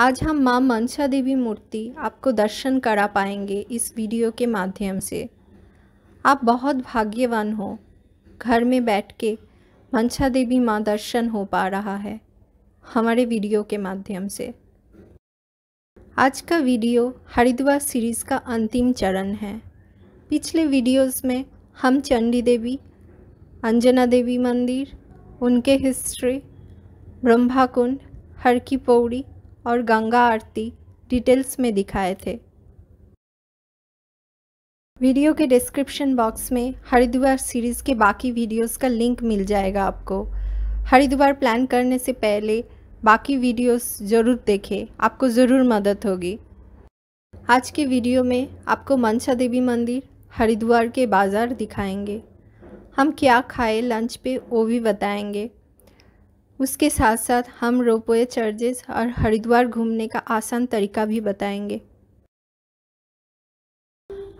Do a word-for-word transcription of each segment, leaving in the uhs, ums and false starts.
आज हम मां मनसा देवी मूर्ति आपको दर्शन करा पाएंगे इस वीडियो के माध्यम से। आप बहुत भाग्यवान हो, घर में बैठ के मनसा देवी मां दर्शन हो पा रहा है हमारे वीडियो के माध्यम से। आज का वीडियो हरिद्वार सीरीज़ का अंतिम चरण है। पिछले वीडियोस में हम चंडी देवी, अंजनी देवी मंदिर, उनके हिस्ट्री, ब्रह्मा कुंड, हर की पौड़ी और गंगा आरती डिटेल्स में दिखाए थे। वीडियो के डिस्क्रिप्शन बॉक्स में हरिद्वार सीरीज़ के बाकी वीडियोस का लिंक मिल जाएगा। आपको हरिद्वार प्लान करने से पहले बाकी वीडियोस ज़रूर देखें, आपको ज़रूर मदद होगी। आज के वीडियो में आपको मनसा देवी मंदिर, हरिद्वार के बाज़ार दिखाएंगे, हम क्या खाए लंच पे वो भी बताएंगे। उसके साथ साथ हम रोपवे चार्जेस और हरिद्वार घूमने का आसान तरीका भी बताएंगे।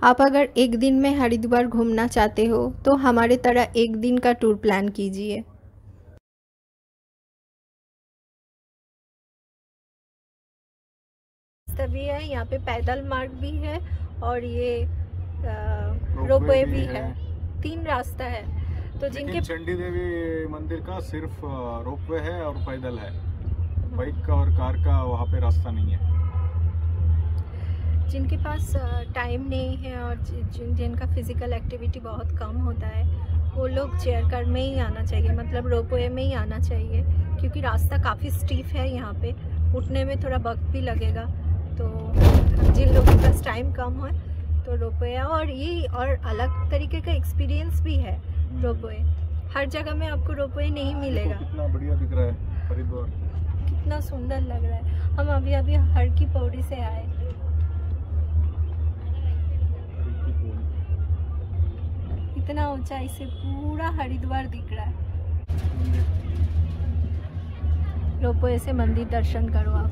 आप अगर एक दिन में हरिद्वार घूमना चाहते हो तो हमारे तरह एक दिन का टूर प्लान कीजिए। तभी है, यहाँ पे पैदल मार्ग भी है और ये रोपवे भी, भी है, है। तीन रास्ता है। तो जिनके चंडी देवी मंदिर का सिर्फ रोपवे है और पैदल है, बाइक का और कार का वहाँ पे रास्ता नहीं है। जिनके पास टाइम नहीं है और जिन जिनका फिजिकल एक्टिविटी बहुत कम होता है वो लोग चेयर कार में ही आना चाहिए, मतलब रोपवे में ही आना चाहिए, क्योंकि रास्ता काफ़ी स्टीफ है। यहाँ पे उठने में थोड़ा वक्त भी लगेगा, तो जिन लोगों के पास टाइम कम है तो रोपवे। और ये और अलग तरीके का एक्सपीरियंस भी है रोपवे, हर जगह में आपको रोपवे नहीं मिलेगा। कितना बढ़िया दिख रहा है हरिद्वार, कितना सुंदर लग रहा है। हम अभी अभी हर की पौड़ी से आए। इतना ऊंचाई से पूरा हरिद्वार दिख रहा है। रोपवे से मंदिर दर्शन करो आप।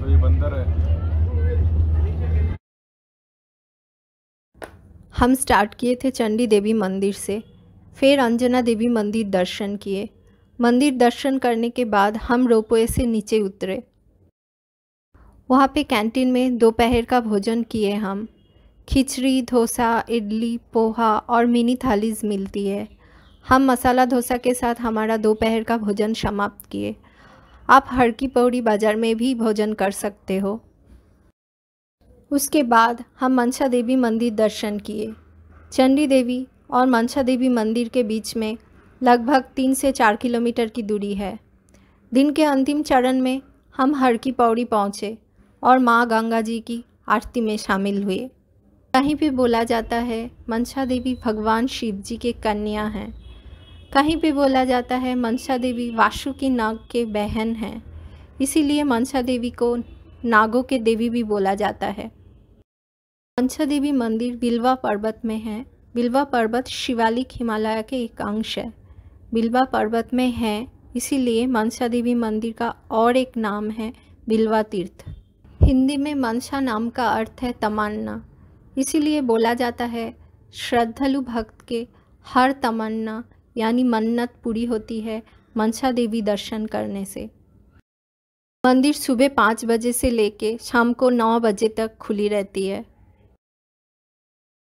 तो ये बंदर है। हम स्टार्ट किए थे चंडी देवी मंदिर से, फिर अंजना देवी मंदिर दर्शन किए। मंदिर दर्शन करने के बाद हम रोपवे से नीचे उतरे। वहाँ पे कैंटीन में दोपहर का भोजन किए हम। खिचड़ी, डोसा, इडली, पोहा और मिनी थालीज मिलती है। हम मसाला डोसा के साथ हमारा दोपहर का भोजन समाप्त किए। आप हर की पौड़ी बाज़ार में भी भोजन कर सकते हो। उसके बाद हम मनसा देवी मंदिर दर्शन किए। चंडी देवी और मनसा देवी मंदिर के बीच में लगभग तीन से चार किलोमीटर की दूरी है। दिन के अंतिम चरण में हम हर की पौड़ी पहुँचे और माँ गंगा जी की आरती में शामिल हुए। कहीं पे बोला जाता है मनसा देवी भगवान शिव जी के कन्या हैं, कहीं पे बोला जाता है मनसा देवी वासुकी नाग के बहन हैं, इसीलिए मनसा देवी को नागों के देवी भी बोला जाता है। मनसा देवी मंदिर बिलवा पर्वत में है। बिलवा पर्वत शिवालिक हिमालय के एक अंश है। बिलवा पर्वत में है इसीलिए मनसा देवी मंदिर का और एक नाम है बिलवा तीर्थ। हिंदी में मनसा नाम का अर्थ है तमन्ना, इसीलिए बोला जाता है श्रद्धालु भक्त के हर तमन्ना यानी मन्नत पूरी होती है मनसा देवी दर्शन करने से। मंदिर सुबह पाँच बजे से लेके शाम को नौ बजे तक खुली रहती है,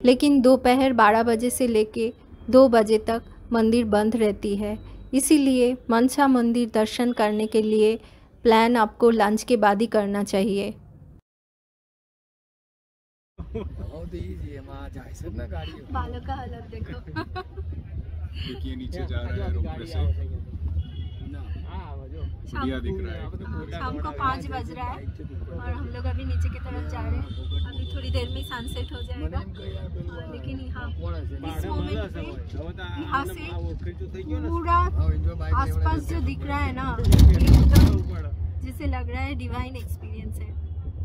लेकिन दोपहर बारह बजे से लेके दो बजे तक मंदिर बंद रहती है। इसीलिए मनसा मंदिर दर्शन करने के लिए प्लान आपको लंच के बाद ही करना चाहिए। बालों का हालत देखो। देखिए नीचे जा रहा है रोपवे से। दिख रहा है शाम को पाँच बज रहा है और हम लोग अभी नीचे की तरफ जा रहे हैं। अभी थोड़ी देर में सनसेट हो जाएगा, लेकिन यहाँ इस मोमेंट पे यहाँ से पूरा आसपास जो दिख रहा है ना, जिसे लग रहा है डिवाइन एक्सपीरियंस है।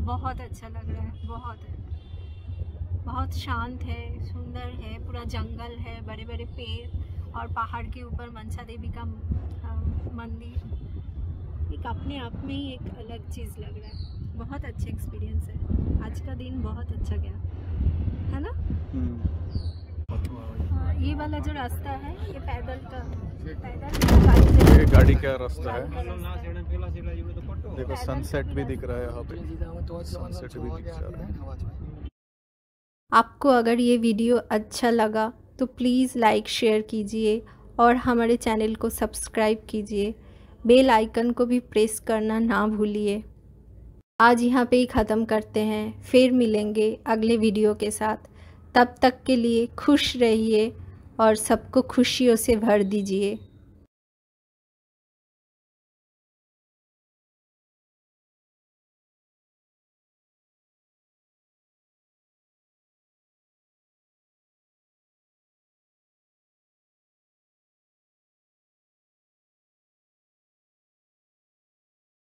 बहुत अच्छा लग रहा है, बहुत बहुत शांत है, सुंदर है। पूरा जंगल है, बड़े बड़े पेड़ और पहाड़ के ऊपर मनसा देवी का मंदिर। एक अपने आप में ही एक अलग चीज़ लग रहा है, बहुत अच्छा एक्सपीरियंस है। आज का दिन बहुत अच्छा गया है ना। ये वाला जो रास्ता है ये पैदल का पैदल ये गाड़ी का रास्ता है। देखो सनसेट भी दिख रहा है यहाँ पे, सनसेट भी दिख रहा है। आपको अगर ये वीडियो अच्छा लगा तो प्लीज़ लाइक शेयर कीजिए और हमारे चैनल को सब्सक्राइब कीजिए। बेल आइकन को भी प्रेस करना ना भूलिए। आज यहाँ पे ही ख़त्म करते हैं, फिर मिलेंगे अगले वीडियो के साथ। तब तक के लिए खुश रहिए और सबको खुशियों से भर दीजिए।